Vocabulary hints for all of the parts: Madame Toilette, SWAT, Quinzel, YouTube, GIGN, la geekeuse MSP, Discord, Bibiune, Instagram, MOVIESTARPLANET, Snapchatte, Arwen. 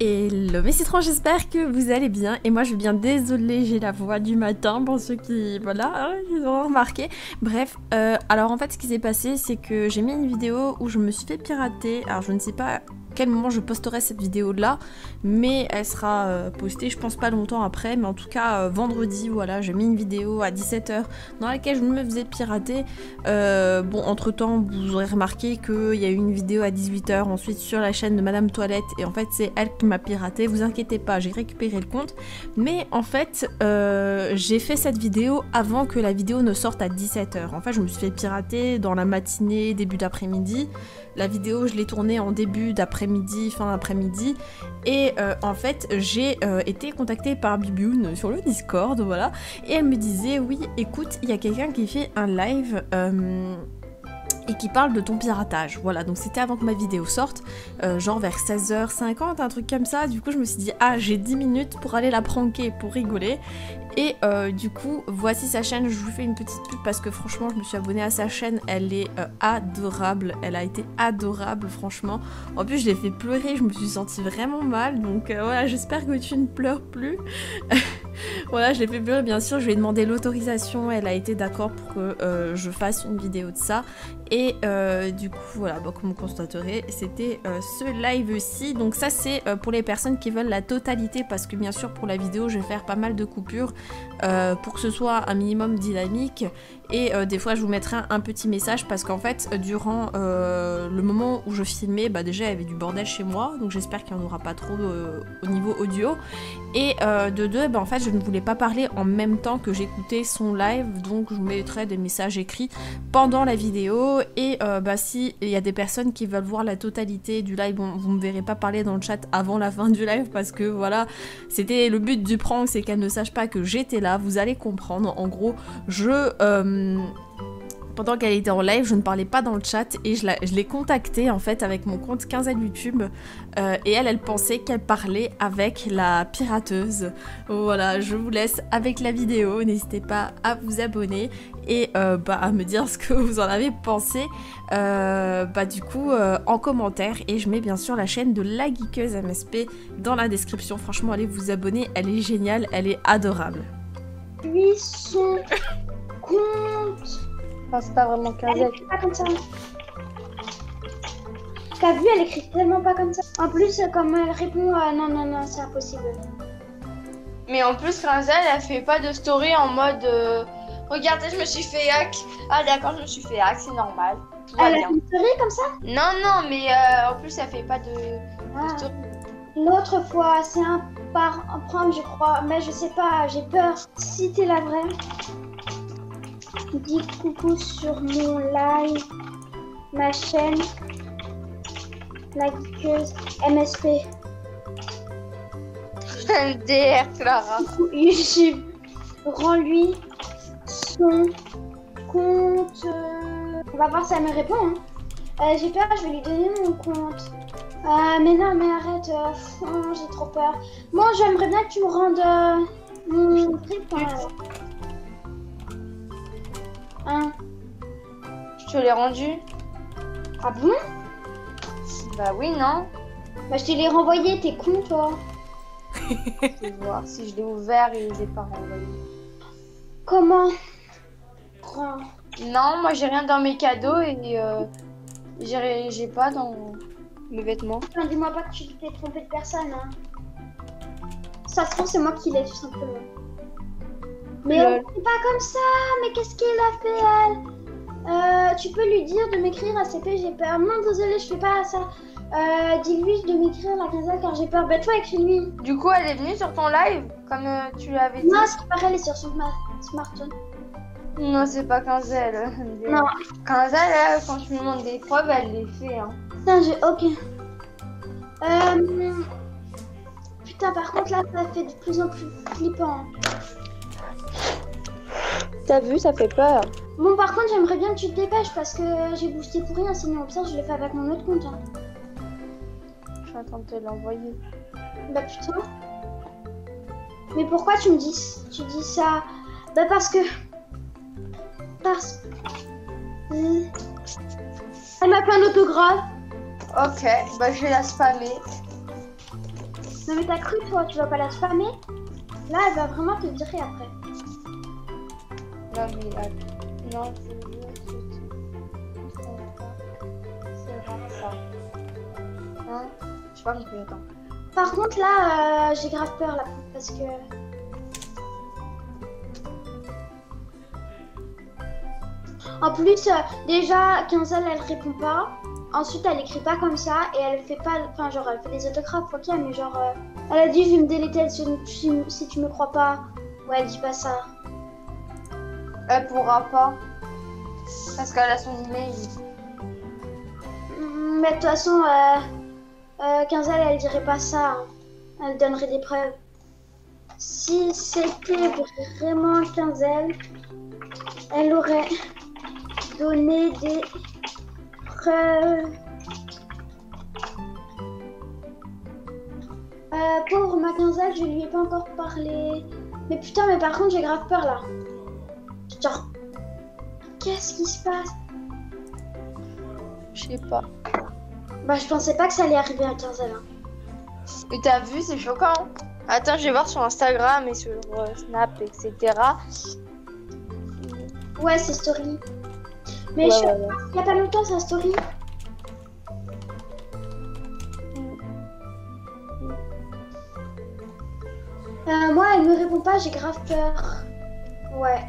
Hello mes citrons, j'espère que vous allez bien et moi je vais bien. Désolée, j'ai la voix du matin pour ceux qui, voilà, ils ont remarqué. Bref, alors en fait ce qui s'est passé c'est que j'ai mis une vidéo où je me suis fait pirater. Alors je ne sais pas à quel moment je posterai cette vidéo là, mais elle sera postée je pense pas longtemps après, mais en tout cas vendredi, voilà, j'ai mis une vidéo à 17 h dans laquelle je me faisais pirater. Bon, entre temps vous aurez remarqué qu'il y a eu une vidéo à 18 h ensuite sur la chaîne de Madame Toilette et en fait c'est elle qui m'a piraté, vous inquiétez pas, j'ai récupéré le compte. Mais en fait j'ai fait cette vidéo avant que la vidéo ne sorte à 17 h. En fait je me suis fait pirater dans la matinée, début d'après-midi. La vidéo je l'ai tournée en début d'après-midi, fin d'après-midi, et en fait j'ai été contactée par Bibiune sur le Discord, voilà, et elle me disait oui écoute, il y a quelqu'un qui fait un live et qui parle de ton piratage, voilà, donc c'était avant que ma vidéo sorte, genre vers 16 h 50, un truc comme ça. Du coup je me suis dit ah j'ai 10 minutes pour aller la pranker, pour rigoler, et du coup voici sa chaîne. Je vous fais une petite pub parce que franchement je me suis abonnée à sa chaîne, elle est adorable, elle a été adorable franchement, en plus je l'ai fait pleurer, je me suis sentie vraiment mal, donc voilà, j'espère que tu ne pleures plus. Voilà, je l'ai fait pleurer bien sûr, je lui ai demandé l'autorisation, elle a été d'accord pour que je fasse une vidéo de ça. Et du coup voilà, bah, comme vous constaterez, c'était ce live-ci. Donc ça c'est pour les personnes qui veulent la totalité, parce que bien sûr pour la vidéo je vais faire pas mal de coupures pour que ce soit un minimum dynamique. Et des fois je vous mettrai un petit message, parce qu'en fait durant le moment où je filmais, bah déjà il y avait du bordel chez moi, donc j'espère qu'il n'y en aura pas trop au niveau audio. Et de deux, bah en fait je ne voulais pas parler en même temps que j'écoutais son live, donc je vous mettrai des messages écrits pendant la vidéo. Et bah si il y a des personnes qui veulent voir la totalité du live, bon, vous ne me verrez pas parler dans le chat avant la fin du live, parce que voilà, c'était le but du prank, c'est qu'elles ne sachent pas que j'étais là, vous allez comprendre. En gros je... pendant qu'elle était en live, je ne parlais pas dans le chat et je l'ai contactée en fait avec mon compte Quinzel YouTube et elle pensait qu'elle parlait avec la pirateuse. Voilà, je vous laisse avec la vidéo, n'hésitez pas à vous abonner et bah, à me dire ce que vous en avez pensé bah, du coup en commentaire, et je mets bien sûr la chaîne de la geekeuse MSP dans la description. Franchement allez vous abonner, elle est géniale, elle est adorable. Son compte. Enfin, c'est pas vraiment Quinzel. Elle écrit pas comme ça. T'as vu, elle écrit tellement pas comme ça. En plus, comme elle répond non, non, non, c'est impossible. Mais en plus, Quinzel, elle fait pas de story en mode regardez, je me suis fait hack. Ah, d'accord, je me suis fait hack, c'est normal. Elle a fait une story comme ça? Non, non, mais en plus, elle fait pas de story. L'autre fois, c'est un par prank, je crois. Mais je sais pas, j'ai peur. Si t'es la vraie. Dis coucou sur mon live, ma chaîne, la geekeuse MSP. MDR Clara. YouTube. Rends-lui son compte. On va voir si elle me répond. Hein. J'ai peur, je vais lui donner mon compte. Mais non, mais arrête. J'ai trop peur. Moi, j'aimerais bien que tu me rendes mon truc. Hein. Je te l'ai rendu. Ah bon? Bah oui, non. Bah je te l'ai renvoyé, t'es con toi. Je vais voir si je l'ai ouvert et je l'ai pas renvoyé. Comment? Non, moi j'ai rien dans mes cadeaux et j'ai pas dans mes vêtements. Non, dis-moi pas que tu t'es trompé de personne. Hein. Ça se trouve c'est moi qui l'ai tout simplement. Mais elle n'est pas comme ça, mais qu'est-ce qu'il a fait elle? Tu peux lui dire de m'écrire à CP, j'ai peur. Non, désolé, je fais pas ça. Dis-lui de m'écrire la Quinzel car j'ai peur. Bah toi, écris-lui. Du coup, elle est venue sur ton live, comme tu l'avais dit. Non, ce qui paraît, elle est sur son smartphone. Non, c'est pas Quinzel. Non. Quinzel, quand tu me demandes des preuves, elle les fait. Hein. Putain, j'ai... Ok. Putain, par contre, là, ça fait de plus en plus flippant. T'as vu, ça fait peur. Bon, par contre, j'aimerais bien que tu te dépêches parce que j'ai boosté pour rien, sinon ça, je l'ai fait avec mon autre compte. Hein. Je suis en train de te l'envoyer. Bah putain. Mais pourquoi tu dis ça? Bah parce que... Elle m'a fait un autographe. Ok, bah je vais la spammer. Non mais t'as cru toi, tu vas pas la spammer? Là elle va vraiment te virer après. Non mais là, non, c'est vraiment ça. Hein? Je sais pas compris le temps. Par contre là, j'ai grave peur là, parce que... En plus, déjà, Quinzel elle répond pas. Ensuite, elle écrit pas comme ça et elle fait pas. Enfin, genre, elle fait des autographes, ok, mais genre. Elle a dit je vais me déléter si tu me crois pas. Ouais, elle dit pas ça. Elle pourra pas. Parce qu'elle a son email. Mais de toute façon, Quinzel elle dirait pas ça. Hein. Elle donnerait des preuves. Si c'était vraiment Quinzel, elle aurait donné des preuves pauvre ma Quinzel, je lui ai pas encore parlé. Mais putain, mais par contre j'ai grave peur là. Genre, qu'est-ce qui se passe? Je sais pas. Bah je pensais pas que ça allait arriver à Quinzel. Et t'as vu, c'est choquant. Attends, je vais voir sur Instagram et sur Snap, etc. Ouais, c'est story. Mais ouais, je... ouais. Il y a pas longtemps, sa story. Moi, elle me répond pas, j'ai grave peur. Ouais.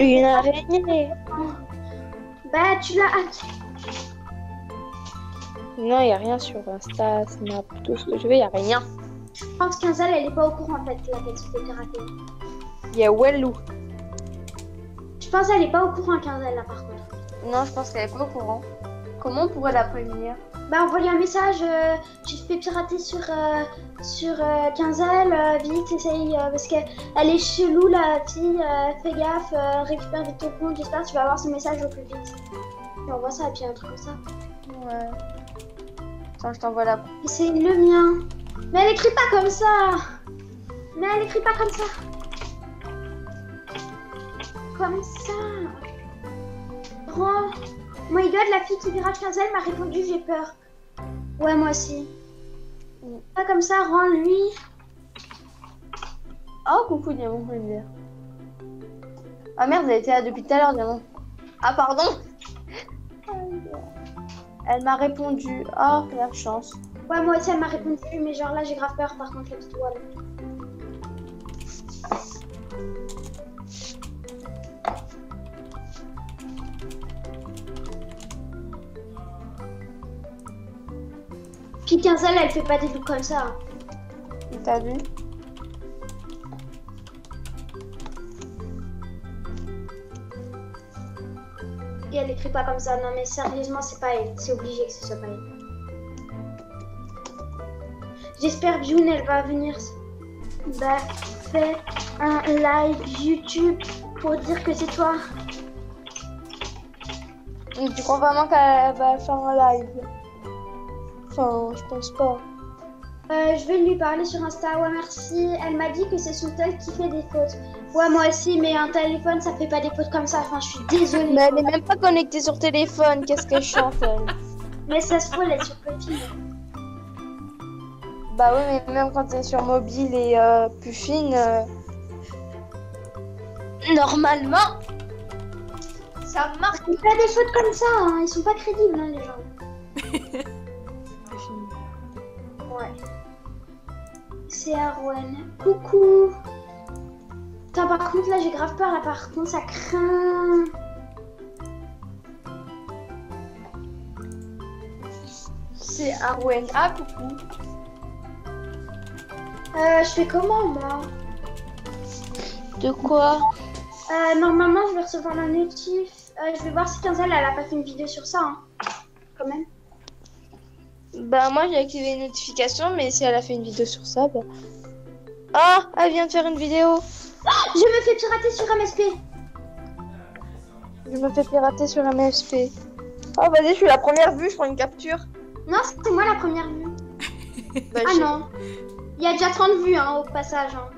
Une araignée. Bah, tu l'as hacké. Non, il n'y a rien sur Insta, Snap, tout ce que je veux, il n'y a rien. Je pense qu'Inzal, elle n'est pas au courant, en fait, là, qu'elle se fait pirater. Il y a Wellou. Je pense qu'elle n'est pas au courant, Quinzel, là, par contre. Non, je pense qu'elle n'est pas au courant. Comment on pourrait la prévenir? Bah, envoyer un message, tu te fais pirater sur Quinzel, vite, essaye, parce qu'elle est chelou, la fille, fais gaffe, récupère vite ton compte, j'espère que tu vas avoir ce message au plus vite. Et on voit ça, et puis un truc comme ça. Ouais. Attends, je t'envoie là. C'est le mien. Mais elle écrit pas comme ça. Mais elle écrit pas comme ça. Comme ça. Oh, my god, la fille qui virage Quinzel m'a répondu j'ai peur. Ouais, moi aussi. Oui. Pas comme ça, rends-lui. Oh, coucou Diamant, je veux dire. Ah merde, elle était là depuis tout à l'heure, Diamant. Ah, pardon. Elle m'a répondu, oh, la chance. Ouais, moi aussi, elle m'a répondu, mais genre là, j'ai grave peur, par contre, la petite voile. Puis Quinzel, elle fait pas des trucs comme ça. T'as vu? Elle écrit pas comme ça, non mais sérieusement c'est pas elle, c'est obligé que ce soit pas elle. J'espère Bibiune elle va venir. Bah fais un live YouTube pour dire que c'est toi. Et tu crois vraiment qu'elle va faire un live? Enfin je pense pas. Je vais lui parler sur Insta, ouais merci, elle m'a dit que c'est son tel qui fait des fautes. Ouais moi aussi, mais un téléphone ça fait pas des fautes comme ça, enfin je suis désolée. Mais elle est même pas connectée sur téléphone, qu'est-ce que je suis en fait. Mais ça se trouve elle est sur mobile. Bah oui mais même quand t'es sur mobile et plus fine, normalement ça marche. Ils font pas des fautes comme ça, hein. Ils sont pas crédibles hein, les gens. Ouais. C'est Arwen. Coucou. Putain, par contre, là, j'ai grave peur. Là, par contre, ça craint. C'est Arwen. Ah, coucou. Je fais comment, moi? De quoi? Normalement, je vais recevoir la notif. Je vais voir si Quinzel, elle a pas fait une vidéo sur ça. Hein. Quand même. Bah moi j'ai activé les notifications, mais si elle a fait une vidéo sur ça, bah... Ah, oh, elle vient de faire une vidéo. Oh, je me fais pirater sur MSP. Je me fais pirater sur MSP. Oh vas-y, je suis la première vue, je prends une capture. Non, c'est moi la première vue. Bah, ah non. Il y a déjà 30 vues hein, au passage. Hein.